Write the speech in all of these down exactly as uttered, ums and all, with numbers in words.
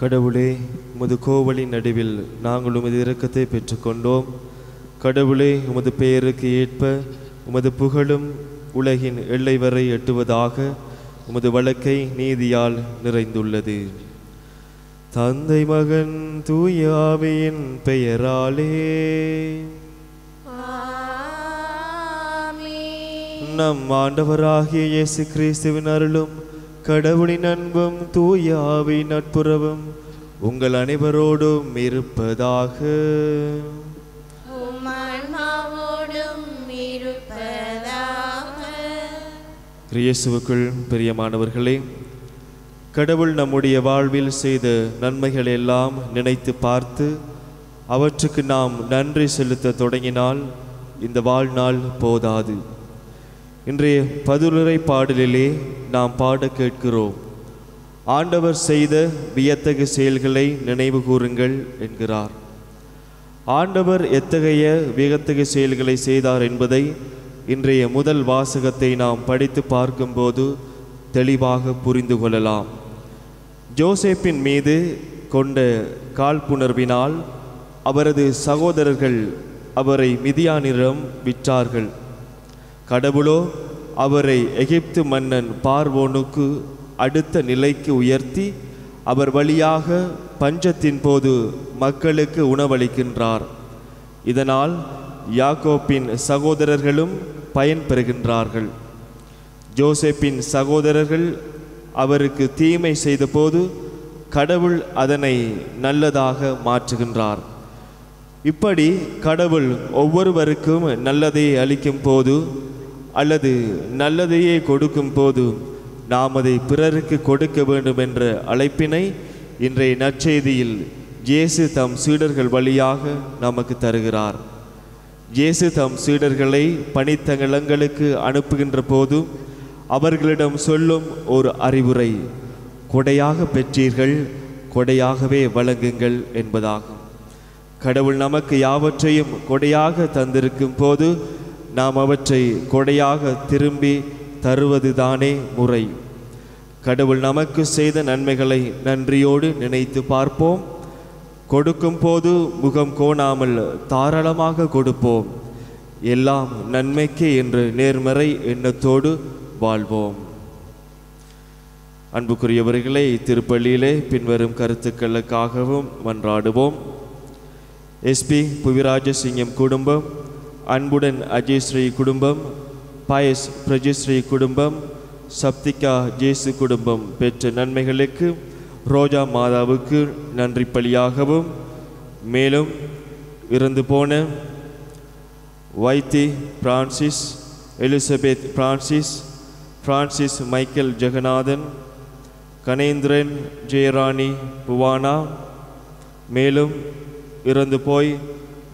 கடவுளே, உமது கோவலின் நடுவில் நாங்கள் உமது இரக்கத்தை பெற்றுக்கொண்டோம். கடவுளே, உமது பெயருக்கு ஏற்ப உமது புகழும் உலகின் எல்லை வரை எட்டுவதாக. உமது வழக்கை நீதியால் நிறைந்துள்ளது. தந்தை, மகன், தூய ஆவியின் பெயராலே நம் ஆண்டவராகிய இயேசு கிறிஸ்துவின் அருளும் கடவுளின் அன்பும் தூய ஆவியின் நட்புறவும் உங்கள் அனைவரோடும் இருப்பதாக. இயேசுவுக்குள் பிரியமானவர்களே, கடவுள் நம்முடைய வாழ்வில் செய்த நன்மைகள் எல்லாம் நினைத்து பார்த்து அவற்றுக்கு நாம் நன்றி செலுத்த தொடங்கினால் இந்த வாழ்நாள் போதாது. இன்றைய பதுலுரை பாடலிலே நாம் பாட கேட்கிறோம், ஆண்டவர் செய்த வியத்தகு செயல்களை நினைவு கூறுங்கள் என்கிறார். ஆண்டவர் எத்தகைய வியத்தகு செயல்களை செய்தார் என்பதை இன்றைய முதல் வாசகத்தை நாம் படித்து பார்க்கும்போது தெளிவாக புரிந்து கொள்ளலாம். ஜோசேப்பின் மீது கொண்ட காழ்ப்புணர்வினால் அவரது சகோதரர்கள் அவரை மிதியானிடம் விற்றார்கள். கடவுளோ அவரை எகிப்து மன்னன் பார்வோனுக்கு அடுத்த நிலைக்கு உயர்த்தி அவர் வழியாக பஞ்சத்தின் போது மக்களுக்கு உணவளிக்கின்றார். இதனால் யாக்கோப்பின் சகோதரர்களும் பயன்பெறுகின்றார்கள். ஜோசேப்பின் சகோதரர்கள் அவருக்கு தீமை செய்தபோது கடவுள் அதனை நல்லதாக மாற்றுகின்றார். இப்படி கடவுள் ஒவ்வொருவருக்கும் நல்லதை அளிக்கும் போது அல்லது நல்லதையே கொடுக்கும் போது நாம் அதை பிறருக்கு கொடுக்க வேண்டும் என்ற அழைப்பினை இன்றைய நற்செய்தியில் இயேசு தம் சீடர்கள் வழியாக நமக்கு தருகிறார். இயேசு தம் சீடர்களை பணித்தலங்களுக்கு அனுப்புகின்ற போது அவர்களிடம் சொல்லும் ஒரு அறிவுரை, கொடையாக பெற்றீர்கள், கொடையாகவே வழங்குங்கள் என்பதாகும். கடவுள் நமக்கு யாவற்றையும் கொடையாக தந்திருக்கும் போது நாம் அவற்றை கொடையாக திரும்பி தருவதுதானே முறை. கடவுள் நமக்கு செய்த நன்மைகளை நன்றியோடு நினைத்து பார்ப்போம். கொடுக்கும் போது முகம் கோணாமல் தாராளமாக கொடுப்போம். எல்லாம் நன்மைக்கே என்று நேர்மறை எண்ணத்தோடு வாழ்வோம். அன்புக்குரியவர்களே, திருப்பள்ளியிலே பின்வரும் கருத்துக்களுக்காகவும் மன்றாடுவோம். எஸ்பி புவிராஜசிங்கம் குடும்பம், அன்புடன் அஜயஸ்ரீ குடும்பம், பாயஸ் பிரஜஸ்ரீ குடும்பம், சப்திகா ஜேசு குடும்பம் பெற்ற நன்மைகளுக்கு ரோஜா மாதாவுக்கு நன்றி பலியாகவும், மேலும் இறந்து போன Vaithi Francis, Elizabeth Francis, Francis Michael Jeganathan, Ganendran Jeyarani புவானா, மேலும் இறந்து போய்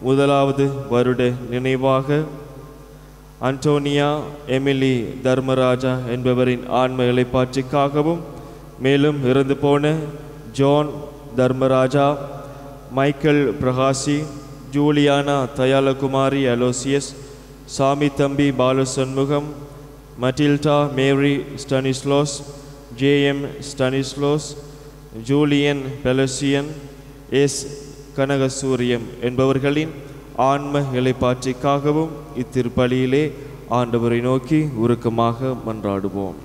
முதலாவது வருட நினைவாக அன்டோனியா எமிலி தர்மராஜா என்பவரின் ஆன்ம இளைப்பாற்றிக்காகவும், மேலும் இறந்து போன John Dharmaraja, Michael Prahasi, Juliana Thayalakumari Aloysius, Samithambi Balasanmugam, Matilda Mary Stanislaus, J M Stanislaus, Julian Pelosian, S. Kanagasuryam என்பவர்களின் ஆன்ம நிலைப்பாற்றிற்காகவும் இத்திருப்பலியிலே ஆண்டவரை நோக்கி உருக்கமாக மன்றாடுவோம்.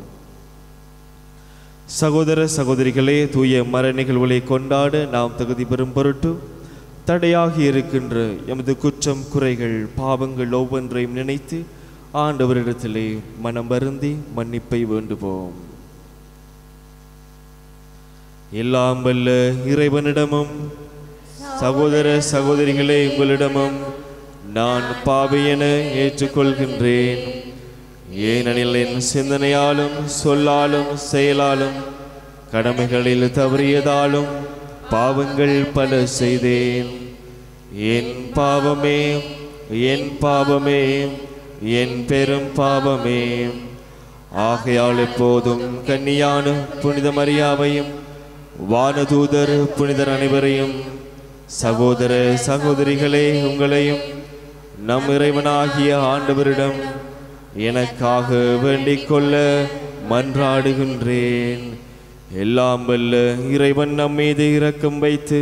சகோதர சகோதரிகளே, தூய மர நிகழ்வுகளை கொண்டாட நாம் தகுதி பெறும் பொருட்டு தடையாகி இருக்கின்ற எமது குற்றம் குறைகள் பாவங்கள் ஒவ்வொன்றையும் நினைத்து ஆண்டவரிடத்திலே மனம் வருந்தி மன்னிப்பை வேண்டுவோம். எல்லாம் வல்ல இறைவனிடமும் சகோதர சகோதரிகளே உங்களிடமும் நான் பாவியென ஏற்றுக்கொள்கின்றேன். ஏனெனில் என் சிந்தனையாலும் சொல்லாலும் செயலாலும் கடமைகளில் தவறியதாலும் பாவங்கள் பல செய்தேன். என் பாவமே, என் பாவமே, என் பெரும் பாவமே. ஆகையால் எப்போதும் கன்னியான புனித மரியாவையும் வானதூதர் புனிதர் அனைவரையும் சகோதர சகோதரிகளே உங்களையும் நம் இறைவனாகிய ஆண்டவரிடம் எனக்காக வேண்டிக் கொள்ள மன்றாடுகின்றேன். எல்லாம் வல்ல இறைவன் நம் மீது இரக்கம் வைத்து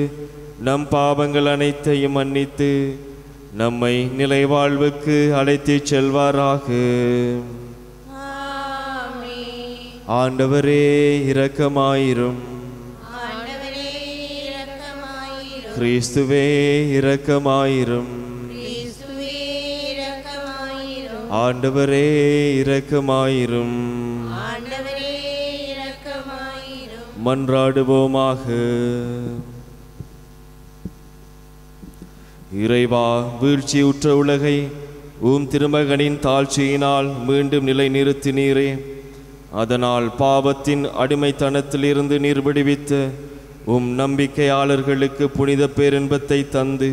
நம் பாவங்கள் அனைத்தையும் மன்னித்து நம்மை நிலை வாழ்வுக்கு அழைத்து செல்வாராக. ஆண்டவரே இரக்கமாயிரும். கிறிஸ்துவே இரக்கமாயிரும். ஆண்டவரே இரக்கமாயிரும். மன்றாடுவோமாக. இறைவா, வீழ்ச்சியுற்ற உலகை உம் திருமகனின் தாழ்ச்சியினால் மீண்டும் நிலை நிறுத்தினீரே. அதனால் பாவத்தின் அடிமைத்தனத்திலிருந்து நீர் விடுவித்த உம் நம்பிக்கையாளர்களுக்கு புனித பேரின்பத்தை தந்து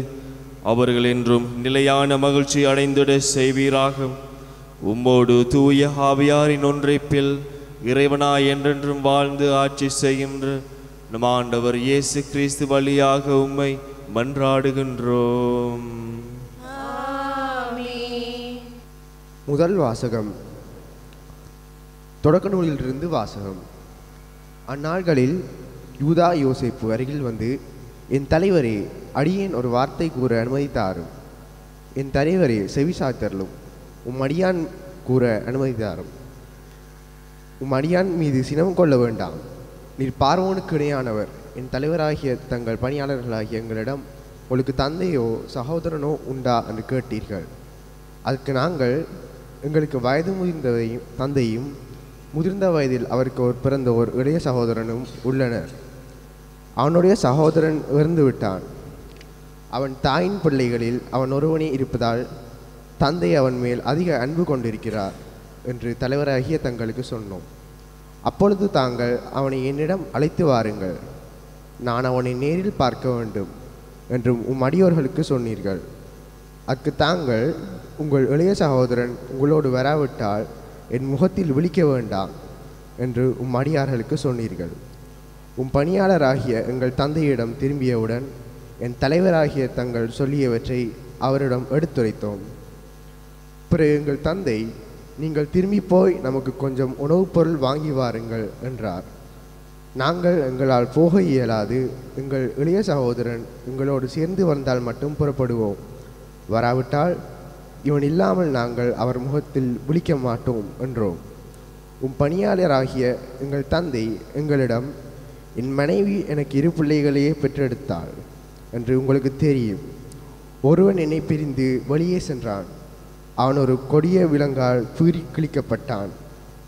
அவர்கள் என்றும் நிலையான மகிழ்ச்சி அடைந்திட செய்வீராக. உம்மோடு தூய ஆவியாரின் ஒன்றிப்பில் இறைவனாய் என்றென்றும் வாழ்ந்து ஆட்சி செய்கின்ற நம் ஆண்டவர் இயேசு கிறிஸ்து வழியாக உம்மை மன்றாடுகின்றோம். முதல் வாசகம். தொடக்க நூலிலிருந்து வாசகம். அந்நாள்களில் யூதா யோசேப்பு அருகில் வந்து, என் தலைவரே, அடியேன் ஒரு வார்த்தை கூற அனுமதித்தாரும். என் தலைவரே, செவிசாய்த்தருளும். உம் அடியான் கூற அனுமதித்தாரும். உம் அடியான் மீது சினம் கொள்ள வேண்டாம். நீர் பார்வோனுக்கு இணையானவர். என் தலைவராகிய தங்கள் பணியாளர்களாகிய எங்களிடம் உங்களுக்கு தந்தையோ சகோதரனோ உண்டா என்று கேட்டீர்கள். அதுக்கு நாங்கள், எங்களுக்கு வயது முதிர்ந்ததையும் தந்தையும் முதிர்ந்த வயதில் அவருக்கு ஒரு பிறந்த ஒரு இளைய சகோதரனும் உள்ளனர். அவனுடைய சகோதரன் இறந்து விட்டான். அவன் தாயின் பிள்ளைகளில் அவன் ஒருவனே இருப்பதால் தந்தை அவன் மேல் அதிக அன்பு கொண்டிருக்கிறார் என்று தலைவராகிய தங்களுக்கு சொன்னோம். அப்பொழுது தாங்கள், அவனை என்னிடம் அழைத்து வாருங்கள், நான் அவனை நேரில் பார்க்க வேண்டும் என்று உம் அடியோர்களுக்கு சொன்னீர்கள். அக்கு தாங்கள், உங்கள் இளைய சகோதரன் உங்களோடு வராவிட்டால் என் முகத்தில் விழிக்க வேண்டாம் என்று உம் அடியார்களுக்கு சொன்னீர்கள். உம் பணியாளராகிய எங்கள் தந்தையிடம் திரும்பியவுடன் என் தலைவராகிய தங்கள் சொல்லியவற்றை அவரிடம் எடுத்துரைத்தோம். பிறகு எங்கள் தந்தை, நீங்கள் திரும்பி போய் நமக்கு கொஞ்சம் உணவுப் பொருள் வாங்கி வாருங்கள் என்றார். நாங்கள், எங்களால் போக இயலாது, எங்கள் இளைய சகோதரன் எங்களோடு சேர்ந்து வந்தால் மட்டும் புறப்படுவோம், வராவிட்டால் இவன் இல்லாமல் நாங்கள் அவர் முகத்தில் விழிக்க மாட்டோம் என்றோம். உம் பணியாளராகிய எங்கள் தந்தை எங்களிடம், என் மனைவி எனக்கு இரு பிள்ளைகளையே பெற்றெடுத்தாள் என்று உங்களுக்கு தெரியும். ஒருவன் என்னை பிரிந்து வெளியே சென்றான். அவன் ஒரு கொடிய விலங்கால் பீறி கிழிக்கப்பட்டான்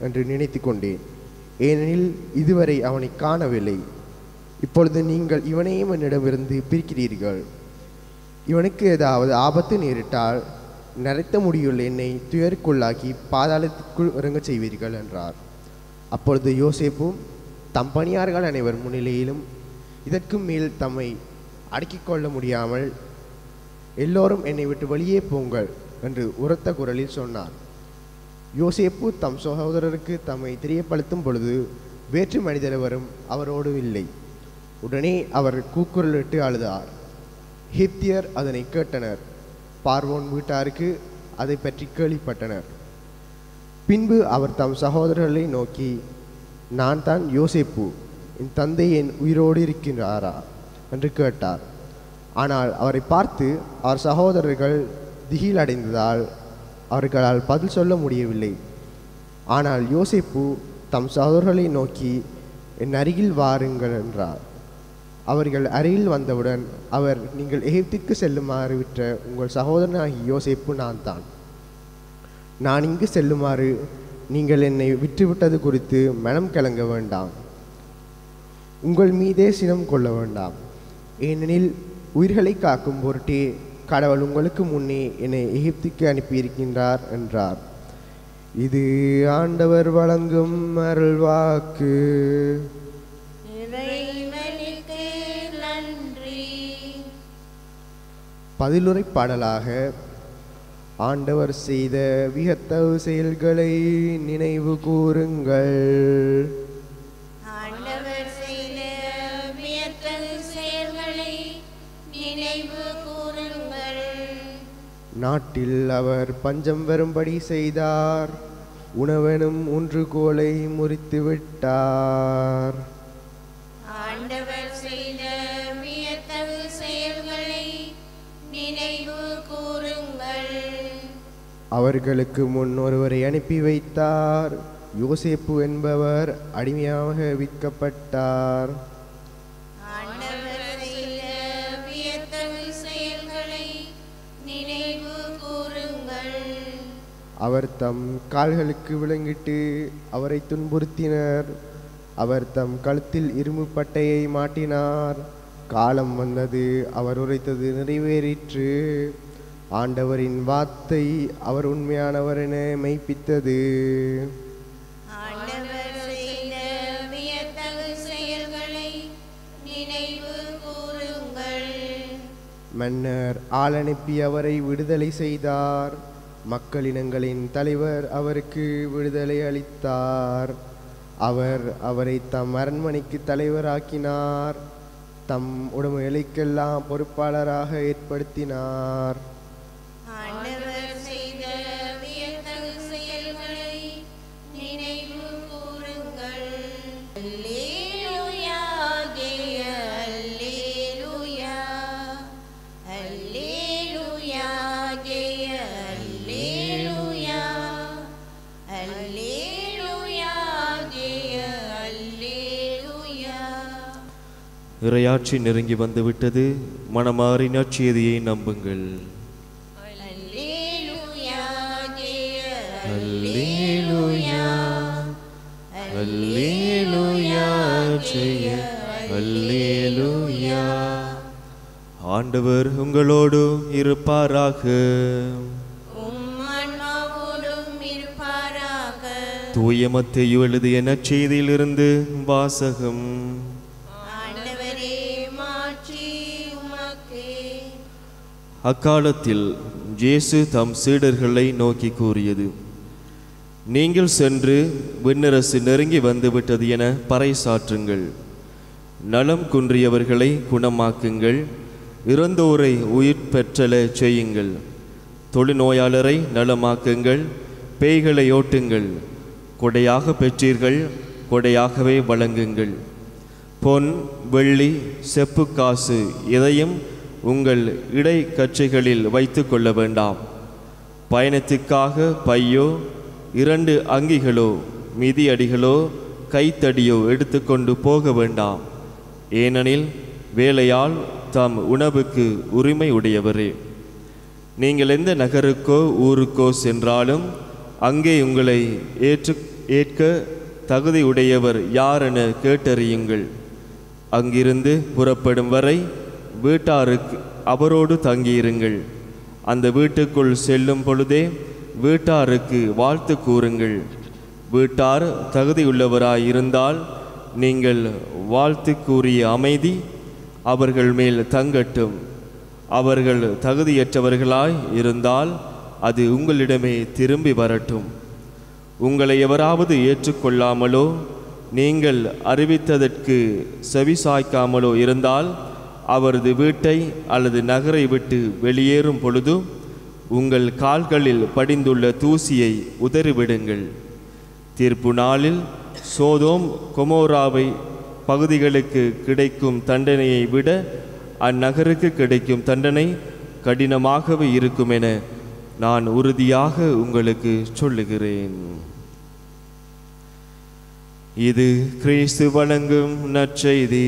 என்று நினைத்து கொண்டேன். ஏனெனில் இதுவரை அவனை காணவில்லை. இப்பொழுது நீங்கள் இவனையும் என்னிடமிருந்து பிரிக்கிறீர்கள். இவனுக்கு ஏதாவது ஆபத்து நேரிட்டால் நரைத்த முடியுள்ள என்னை துயருக்குள்ளாக்கி பாதாளத்திற்குள் இறங்க செய்வீர்கள் என்றார். அப்பொழுது யோசேப்பும் தம் பணியார்கள் அனைவர் முன்னிலையிலும் இதற்கு மேல் தம்மை அடக்கிக் கொள்ள முடியாமல், எல்லோரும் என்னை விட்டு வெளியே போங்கள் என்று உரத்த குரலில் சொன்னார். யோசேப்பு தம் சகோதரருக்கு தம்மை தெரியப்படுத்தும் பொழுது வேற்று மனிதர் அவரோடு இல்லை. உடனே அவர் கூக்குரலிட்டு அழுதார். ஹித்தியர் அதனை கேட்டனர். பார்வோன் வீட்டாருக்கு அதை பற்றி கேள்விப்பட்டனர். பின்பு அவர் தம் சகோதரர்களை நோக்கி, நான் தான் யோசேப்பு, என் தந்தை என் உயிரோடு இருக்கின்றாரா என்று கேட்டார். ஆனால் அவரை பார்த்து அவர் சகோதரர்கள் திகில் அடைந்ததால் அவர்களால் பதில் சொல்ல முடியவில்லை. ஆனால் யோசேப்பு தம் சகோதரர்களை நோக்கி, என் அருகில் வாருங்கள் என்றார். அவர்கள் அருகில் வந்தவுடன் அவர், நீங்கள் எகிப்திற்கு செல்லுமாறு விற்ற உங்கள் சகோதரனாகிய யோசேப்பு நான் தான். நான் இங்கு செல்லுமாறு நீங்கள் என்னை விற்றுவிட்டது குறித்து மனம் கலங்க வேண்டாம், உங்கள் மீதே சினம் கொள்ள வேண்டாம். ஏனெனில் உயிர்களை காக்கும் பொருட்டே கடவுள் உங்களுக்கு முன்னே என்னை எகிப்திற்கு அனுப்பியிருக்கின்றார் என்றார். இது ஆண்டவர் வழங்கும் அருள்வாக்கு. பதிலுரை பாடலாக ஆண்டவர் செய்த வியத்தகு செயல்களை நினைவு கூறுங்கள். ஆண்டவர் செய்த வியத்தகு செயல்களை நினைவு கூறுங்கள். நாட்டில் அவர் பஞ்சம் வரும்படி செய்தார், உணவனும் ஊன்றுகோலை முறித்து விட்டார். அவர்களுக்கு முன் ஒருவரை அனுப்பி வைத்தார், யோசேப்பு என்பவர் அடிமையாக விற்கப்பட்டார். அவர் தம் கால்களுக்கு விளங்கிட்டு அவரை துன்புறுத்தினர். அவர் தம் கழுத்தில் இரும்பு பட்டையை மாட்டினார். காலம் வந்தது, அவர் உரைத்தது நிறைவேறிற்று. ஆண்டவரின் வார்த்தை அவர் உண்மையானவர் என மெய்ப்பித்தது. ஆண்டவர் செய்த வியத்தகு செயல்களை நினைவு கூறுங்கள். மன்னர் ஆள் அனுப்பி அவரை விடுதலை செய்தார். மக்களினங்களின் தலைவர் அவருக்கு விடுதலை அளித்தார். அவர் அவரை தம் அரண்மனைக்கு தலைவராக்கினார். தம் உடமைகளுக்கெல்லாம் பொறுப்பாளராக ஏற்படுத்தினார். இறையாட்சி நெருங்கி வந்துவிட்டது, மனமாறி நற்செய்தியை நம்புங்கள். ஆண்டவர் உங்களோடு இருப்பாராக. தூய மத்தேயு எழுதிய நற்செய்தியிலிருந்து வாசகம். அக்காலத்தில் இயேசு தம் சீடர்களை நோக்கி கூறியது, நீங்கள் சென்று விண்ணரசு நெருங்கி வந்துவிட்டது என பறைசாற்றுங்கள். நலம் குன்றியவர்களை குணமாக்குங்கள், இறந்தோரை உயிர் பெற்றல செய்யுங்கள், தொழுநோயாளரை நலமாக்குங்கள், பேய்களை ஓட்டுங்கள். கொடையாக பெற்றீர்கள், கொடையாகவே வழங்குங்கள். பொன், வெள்ளி, செப்பு காசு எதையும் உங்கள் இடை கச்சைகளில் வைத்து கொள்ள வேண்டாம். பயணத்துக்காக பையோ இரண்டு அங்கிகளோ மிதியடிகளோ கைத்தடியோ எடுத்துக்கொண்டு போக வேண்டாம். ஏனெனில் வேலையால் தம் உணவுக்கு உரிமை உடையவரே. நீங்கள் எந்த நகருக்கோ ஊருக்கோ சென்றாலும் அங்கே உங்களை ஏற்று ஏற்க தகுதியுடையவர் யார் என கேட்டறியுங்கள். அங்கிருந்து புறப்படும் வரை வீட்டாருக்கு அவரோடு தங்கியிருங்கள். அந்த வீட்டுக்குள் செல்லும் பொழுதே வீட்டாருக்கு வாழ்த்து கூறுங்கள். வீட்டார் தகுதியுள்ளவராயிருந்தால் நீங்கள் வாழ்த்து கூறிய அமைதி அவர்கள் மேல் தங்கட்டும். அவர்கள் தகுதியற்றவர்களாய் இருந்தால் அது உங்களிடமே திரும்பி வரட்டும். உங்களை எவராவது ஏற்றுக்கொள்ளாமலோ நீங்கள் அறிவித்ததற்கு செவிசாய்க்காமலோ இருந்தால் அவரது வீட்டை அல்லது நகரை விட்டு வெளியேறும் பொழுது உங்கள் கால்களில் படிந்துள்ள தூசியை உதறிவிடுங்கள். தீர்ப்பு நாளில் சோதோம் கொமோராவை பகுதிகளுக்கு கிடைக்கும் தண்டனையை விட அந்நகருக்கு கிடைக்கும் தண்டனை கடினமாகவே இருக்கும் என நான் உறுதியாக உங்களுக்கு சொல்லுகிறேன். இது கிறிஸ்து வழங்கும் நற்செய்தி.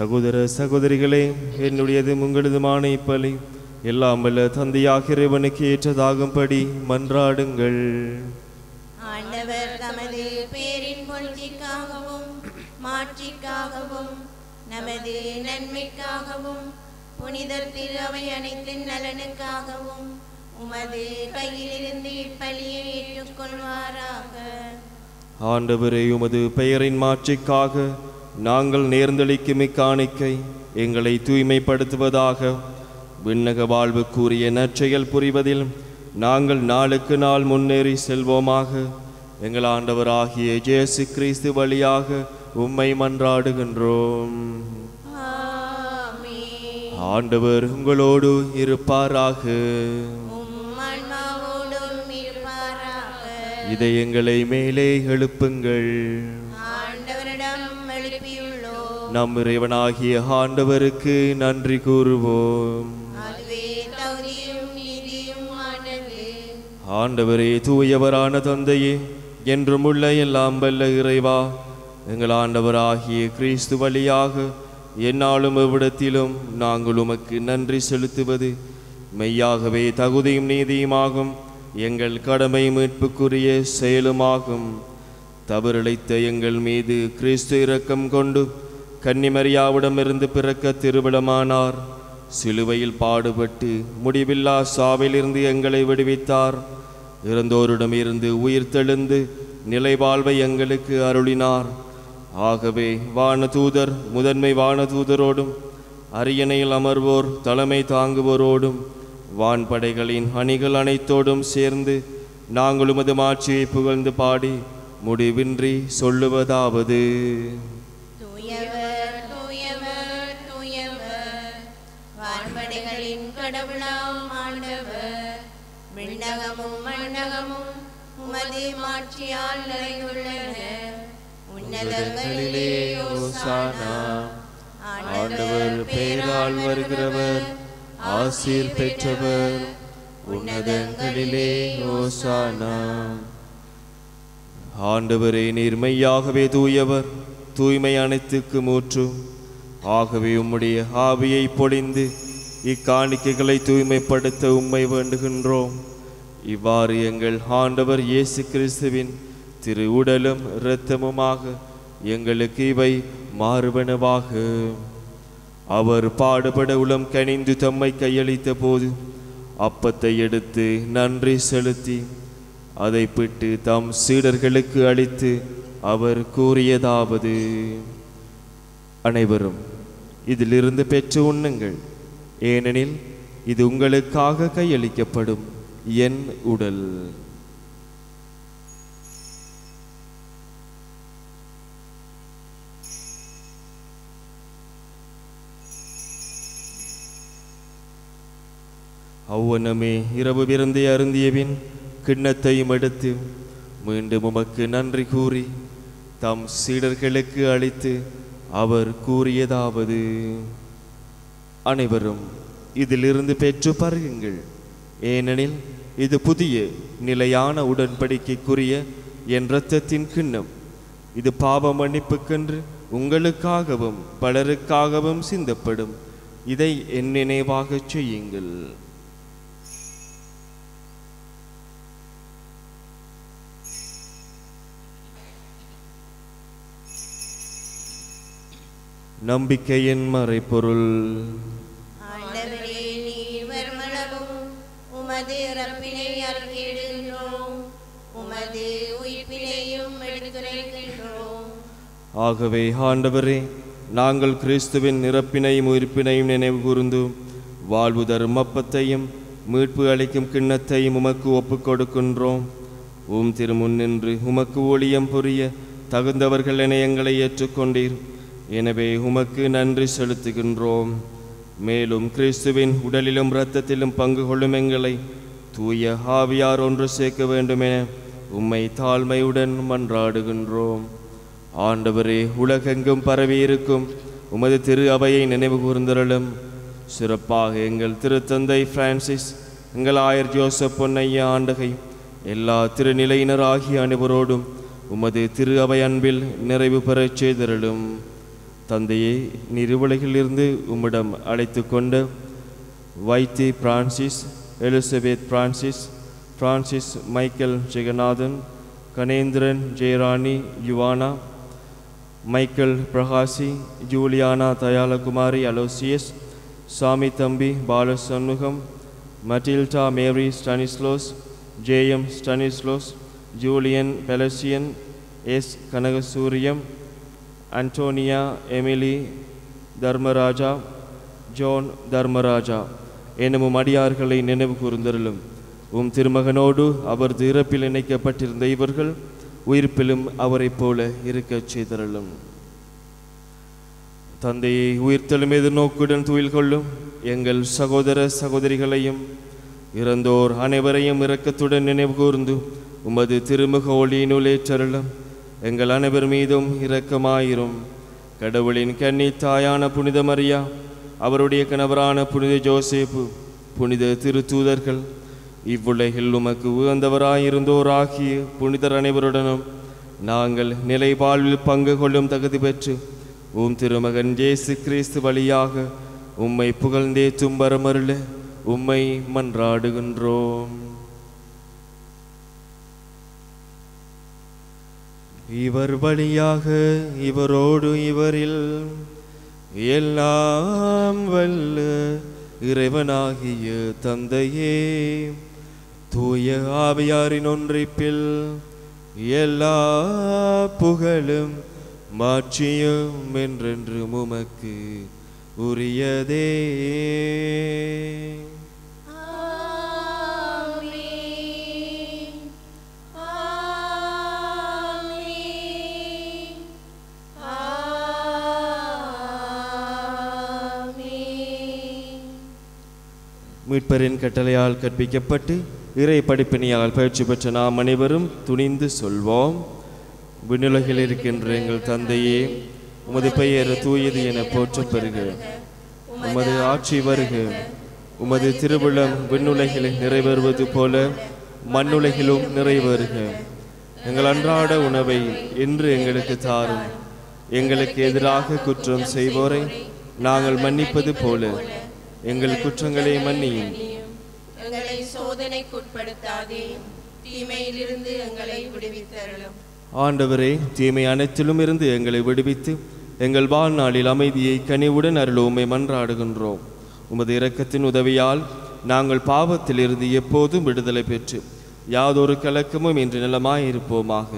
சகோதர சகோதரிகளே, என்னுடையது உங்களதுமான இப்பலி எல்லாம் வல்ல தந்தையாக இறைவனுக்கு ஏற்றதாகும்படி மன்றாடுங்கள். ஆண்டவர் தமது பேரின் பொருளுக்காகவும் மாற்றிக்காகவும் நமது நன்மைக்காகவும் புனிதர் திரு அவை அனைத்தின் நலனுக்காகவும் உமது கையிலிருந்து இப்பலியை ஏற்றுக்கொள்வாராக. ஆண்டவரே, உமது பெயரின் மாற்றிக்காக நாங்கள் நேர்ந்தளிக்கும் இக்காணிக்கை எங்களை தூய்மைப்படுத்துவதாக. விண்ணக வாழ்வு கூறிய நற்செயல் புரிவதில் நாங்கள் நாளுக்கு நாள் முன்னேறி செல்வோமாக. எங்கள் ஆண்டவராகிய இயேசு கிறிஸ்து வழியாக உம்மை மன்றாடுகின்றோம். ஆண்டவர் உங்களோடு இருப்பாராக. இதை எங்களை மேலே எழுப்புங்கள். நம் இறைவனாகிய ஆண்டவருக்கு நன்றி கூறுவோம். ஆண்டவரே, தூயவரான தந்தையே, என்றும் உள்ள எல்லாம் வல்ல இறைவா, எங்கள் ஆண்டவராகிய கிறிஸ்து வழியாக என்னாலும் எவ்விடத்திலும் நாங்கள் உமக்கு நன்றி செலுத்துவது மெய்யாகவே தகுதியும் நீதியுமாகும், எங்கள் கடமை மீட்புக்குரிய செயலுமாகும். தவறிழைத்த எங்கள் மீது கிறிஸ்து இரக்கம் கொண்டு கன்னிமரியாவிடமிருந்து பிறக்க திருவிழமானார். சிலுவையில் பாடுபட்டு முடிவில்லா சாவிலிருந்து எங்களை விடுவித்தார். இறந்தோரிடமிருந்து உயிர் தெழுந்து நிலைவாழ்வை எங்களுக்கு அருளினார். ஆகவே வானதூதர் முதன்மை வானதூதரோடும் அரியணையில் அமர்வோர் தலைமை தாங்குவோரோடும் வான்படைகளின் அணிகள் அனைத்தோடும் சேர்ந்து நாங்கள் உமது மாட்சியை புகழ்ந்து பாடி முடிவின்றி சொல்லுவதாவது: தூயவர் தூயவர் தூயவர், வான்படைகளின் கடவுளாம் ஆண்டவர், விண்ணகமும் மண்ணகமும் உமது மாட்சியால் நிறைந்துள்ளன. உன்னதங்களிலே ஓசானா. ஆண்டவர் பேரால் வருகிறவர், ஆசீர் பெற்றவர். உன்னதங்களிலே ஓசானா. ஆண்டவரே, நீர்மையாகவே தூயவர், தூய்மை அனைத்துக்கு மூற்றும். ஆகவே உம்முடைய ஆவியை பொழிந்து இக்காணிக்கைகளை தூய்மைப்படுத்த உம்மை வேண்டுகின்றோம். இவ்வாறு எங்கள் ஆண்டவர் இயேசு கிறிஸ்துவின் திரு உடலும் இரத்தமுமாக எங்களுக்கு இவை மாறுவனவாக. அவர் பாடுபட உளம் கனிந்து தம்மை கையளித்த போது அப்பத்தை எடுத்து நன்றி செலுத்தி அதை பிட்டு தம் சீடர்களுக்கு அளித்து அவர் கூறியதாவது: அனைவரும் இதிலிருந்து பெற்று உண்ணுங்கள், ஏனெனில் இது உங்களுக்காக கையளிக்கப்படும் என் உடல். அவ்வனமே இரவு விருந்தை அருந்தியபின் கிண்ணத்தையும் எடுத்து மீண்டும் உமக்கு நன்றி கூறி தம் சீடர்களுக்கு அளித்து அவர் கூறியதாவது: அனைவரும் இதிலிருந்து பெற்று பருகுங்கள், ஏனெனில் இது புதிய நிலையான உடன்படிக்கைக்குரிய என் இரத்தத்தின் கிண்ணம். இது பாவ மன்னிப்புக்கென்று உங்களுக்காகவும் பலருக்காகவும் சிந்தப்படும். இதை என் நினைவாகச் செய்யுங்கள். நம்பிக்கையின் மறைப்பொருள். ஆண்டவரே, நீர் மரணமும் உமது இறப்பினை அறிகின்றோம், உமது உயிர்ப்பினையும் எடுத்துரைக்கின்றோம். ஆகவே ஆண்டவரே, நாங்கள் கிறிஸ்துவின் இறப்பினையும் உயிர்ப்பினையும் நினைவு கூர்ந்தும் வாழ்வு தரும் அப்பத்தையும் மீட்பு அளிக்கும் கிண்ணத்தையும் உமக்கு ஒப்புக் கொடுக்கின்றோம். உம் திருமுன் நின்று உமக்கு ஊழியம் புரிய தகுந்தவர்கள் என எங்களை ஏற்றுக்கொண்டீர். எனவே உமக்கு நன்றி செலுத்துகின்றோம். மேலும் கிறிஸ்துவின் உடலிலும் இரத்தத்திலும் பங்கு கொள்ளும் எங்களை தூய ஆவியார் ஒன்று சேர்க்க வேண்டுமென உம்மை தாழ்மையுடன் மன்றாடுகின்றோம். ஆண்டவரே, உலகெங்கும் பரவியிருக்கும் உமது திரு அவையை நினைவு கூர்ந்தருளும். சிறப்பாக எங்கள் திருத்தந்தை பிரான்சிஸ், எங்கள் ஆயர் ஜோசப் பொன்னையா ஆண்டகை, எல்லா திருநிலையினர் ஆகிய அனைவரோடும் உமது திரு அவை அன்பில் நிறைவு பெறச் செய்தருளும். தந்தையை நிறுவலைகளிலிருந்து உம்மிடம் அழைத்து கொண்டு Vaithi Francis, Elizabeth Francis, Francis Michael Jeganathan, Ganendran Jeyarani, யுவானா Michael பிரகாசி, Juliana Dayalakumari, Aloysius Sami Thambi, Balashanmugam, Matilda Mary Stanislaus, JM Stanislaus, Julian பெலசியன், S Kanagasooriyam, Antonia, Emily Dharmaraja, John Dharmaraja என்னும் அடியார்களை நினைவு கூர்ந்தருளும். உம் திருமகனோடு அவரது இறப்பில் இணைக்கப்பட்டிருந்த இவர்கள் உயிர்ப்பிலும் அவரைப் போல இருக்கச் செய்தருளும். தந்தையை உயிர்த்தெழும் எதிர்நோக்குடன் துயில் கொள்ளும் எங்கள் சகோதர சகோதரிகளையும் இறந்தோர் அனைவரையும் இரக்கத்துடன் நினைவு கூர்ந்து உமது திருமுக ஒளியினுள்ளே சருளும். எங்கள் அனைவர் மீதும் இரக்கமாயிரும். கடவுளின் கன்னி தாயான புனித மரியா, அவருடைய கணவரான புனித ஜோசேப்பு, புனித திருத்தூதர்கள், இவ்வுலகில் உமக்கு உகந்தவராயிருந்தோராகிய புனிதர் அனைவருடனும் நாங்கள் நிலை வாழ்வில் பங்கு கொள்ளும் தகுதி பெற்று உம் திருமகன் இயேசு கிறிஸ்து வழியாக உம்மை புகழ்ந்தே தும்பரமருள உம்மை மன்றாடுகின்றோம். இவர் வழியாக, இவரோடு, இவரில் எல்லாம் வல்ல இறைவனாகிய தந்தையே, தூய ஆவியாரின் ஒன்றிப்பில் எல்லா புகழும் மாட்சியும் என்றென்றும் உமக்கு உரியதே. மீட்பரின் கட்டளையால் கற்பிக்கப்பட்டு இறை படிப்பினியால் பயிற்சி பெற்ற நாம் அனைவரும் துணிந்து சொல்வோம். விண்ணுலகில் இருக்கின்ற எங்கள் தந்தையே, உமது பெயர் தூயது என போற்றப் பெறுக. உமது ஆட்சி வருக. உமது திருவுளம் விண்ணுலகில் நிறைவேறுவது போல மண்ணுலகிலும் நிறைவேறுக. எங்கள் அன்றாட உணவை இன்று எங்களுக்கு தாரும். எங்களுக்கு எதிராக குற்றம் செய்வோரை நாங்கள் மன்னிப்பது போல எங்கள் குற்றங்களை மன்னியும். எங்களை சோதனைக்குட்படுத்தாதே, தீமையிலிருந்து எங்களை விடுவித்தருளும். ஆண்டவரே, தீமை அனைத்திலும் இருந்து எங்களை விடுவித்து எங்கள் வாழ்நாளில் அமைதியை கனிவுடன் அருளுமை மன்றாடுகின்றோம். உமது இரக்கத்தின் உதவியால் நாங்கள் பாவத்தில் இருந்து எப்போதும் விடுதலை பெற்று யாதொரு கலக்கமும் இன்று நிலமாயிருப்போமாக.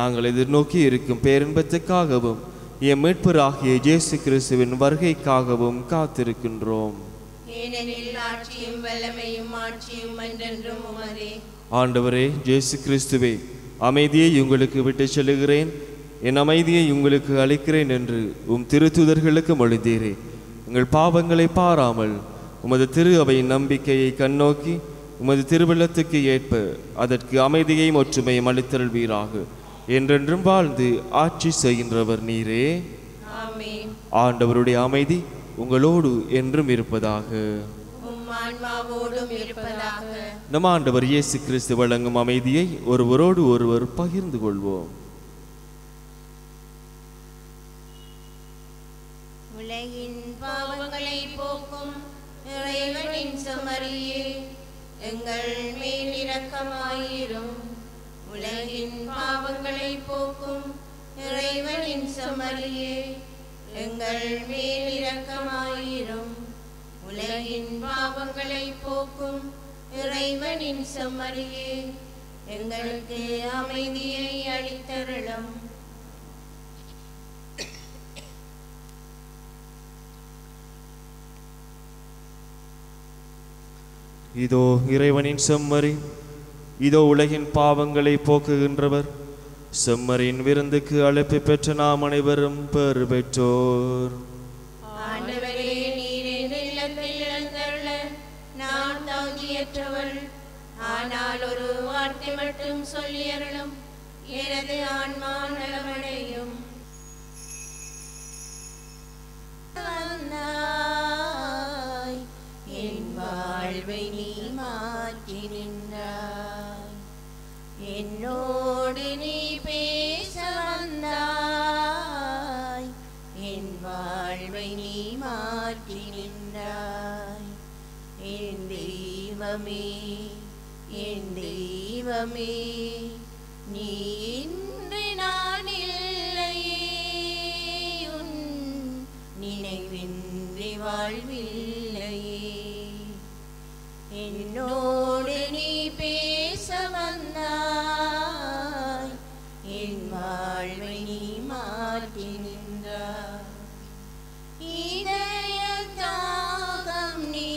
நாங்கள் எதிர்நோக்கி இருக்கும் பேரின்பத்துக்காகவும் என் மீட்பராகிய இயேசு கிறிஸ்துவின் வருகைக்காகவும் காத்திருக்கின்றோம். ஆண்டவரே இயேசு கிறிஸ்துவே, அமைதியை உங்களுக்கு விட்டு செல்கிறேன், என் அமைதியை உங்களுக்கு அளிக்கிறேன் என்று உம் திருத்துதர்களுக்கு மொழிந்தீரே. எங்கள் பாவங்களை பாராமல் உமது திரு அவையின் நம்பிக்கையை கண்ணோக்கி உமது திருவள்ளத்துக்கு ஏற்ப அதற்கு அமைதியையும் ஒற்றுமையும் அளித்தருள்வீராக. என்றென்றும் வாழ்ந்து ஆட்சி செய்கின்றவர் நீரே. ஆண்டவருடைய அமைதி உங்களோடு என்றும் இருப்பதாக. நம் ஆண்டவர் இயேசு கிறிஸ்து வழங்கும் அமைதியை ஒருவரோடு ஒருவர் பகிர்ந்து கொள்வோம். உலகின் பாவங்களை போக்கும் இறைவனின் சமரியே, எங்கள் மேல் இரக்கமாயிரும். உலகின் பாவங்களை போக்கும் இறைவனின் சமரியே, எங்கள் மேல் இரக்கமாயிரும். உலகின் பாவங்களை போக்கும் இறைவனின் சமரியே, எங்களுக்கு அமைதியை அளித்தருளும். இதோ இறைவனின் செம்மறி, இதோ உலகின் பாவங்களை போக்குகின்றவர். செம்மறியின் விருந்துக்கு அழைப்பு பெற்ற நாம் அனைவரும் பெறு பெற்றோர். ஆனால் ஒரு வார்த்தை மட்டும் சொல்லி அருளும், எனது ஆன்மா நலமடையும். என் வாழ்வை நீ மாற்றி நின்றாய், என்னோடு நீ பேச வந்தாய். என் வாழ்வை நீ மாற்றி நின்றாய். என் தெய்வமே, என் தெய்வமே, நீ இன்று நான் இல்லையே, உன் நினைவின்றி வாழ்வில்லையே. என்னோடு நீ பேச வந்தாய், என் வாழ்வை நீ மாற்றி நின்றாய். இதய தாகம் நீ,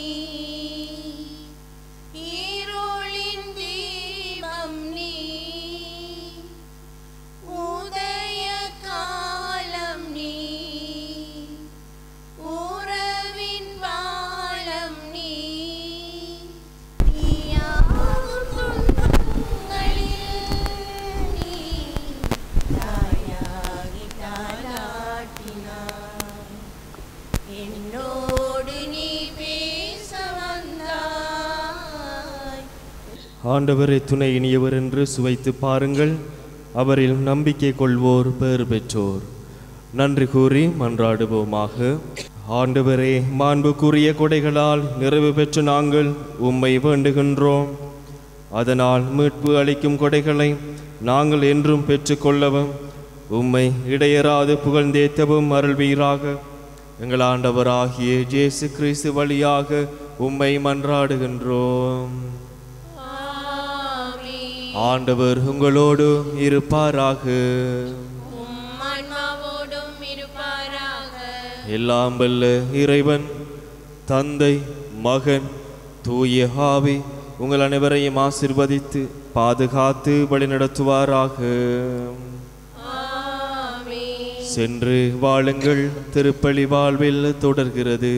ஆண்டவரை துணை இனியவர் என்று சுவைத்து பாருங்கள். அவரில் நம்பிக்கை கொள்வோர் பேறு பெற்றோர். நன்றி கூறி மன்றாடுவோமாக. ஆண்டவரே, மாண்பு கூறிய கொடைகளால் நிறைவு பெற்று நாங்கள் உம்மை வேண்டுகின்றோம். அதனால் மீட்பு அளிக்கும் கொடைகளை நாங்கள் என்றும் பெற்று கொள்ளவும் உம்மை இடையராது புகழ்ந்தேத்தவும் அருள்வீராக. எங்கள் ஆண்டவராகிய இயேசு கிறிஸ்து வழியாக உம்மை மன்றாடுகின்றோம். ஆண்டவர் உங்களோடு இருப்பாராக. எல்லாம் வல்ல இறைவன் தந்தை, மகன், தூய ஆவி உங்கள் அனைவரையும் ஆசீர்வதித்து பாதுகாத்து வழிநடத்துவாராக. சென்று வாழுங்கள். திருப்பலி வாழ்வில் தொடர்கிறது.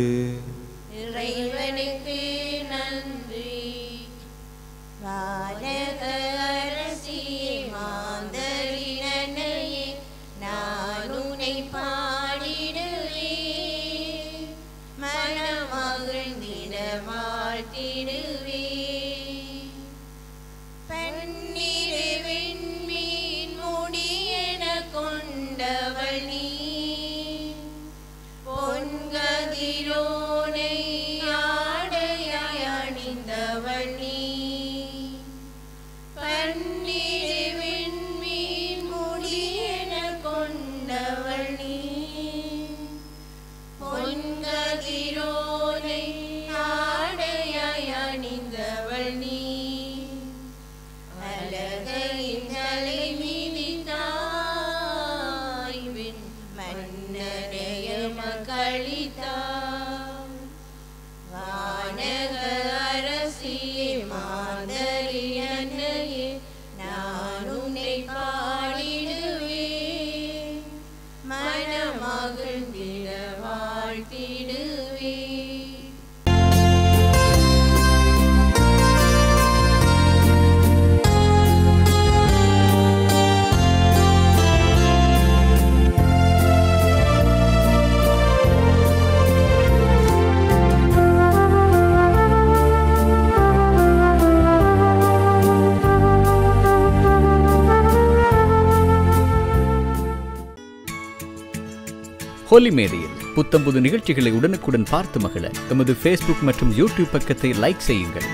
ஹோலி மேடையில் புத்தம்புது நிகழ்ச்சிகளை உடனுக்குடன் பார்த்து மகிழ எமது ஃபேஸ்புக் மற்றும் யூடியூப் பக்கத்தை லைக் செய்யுங்கள்.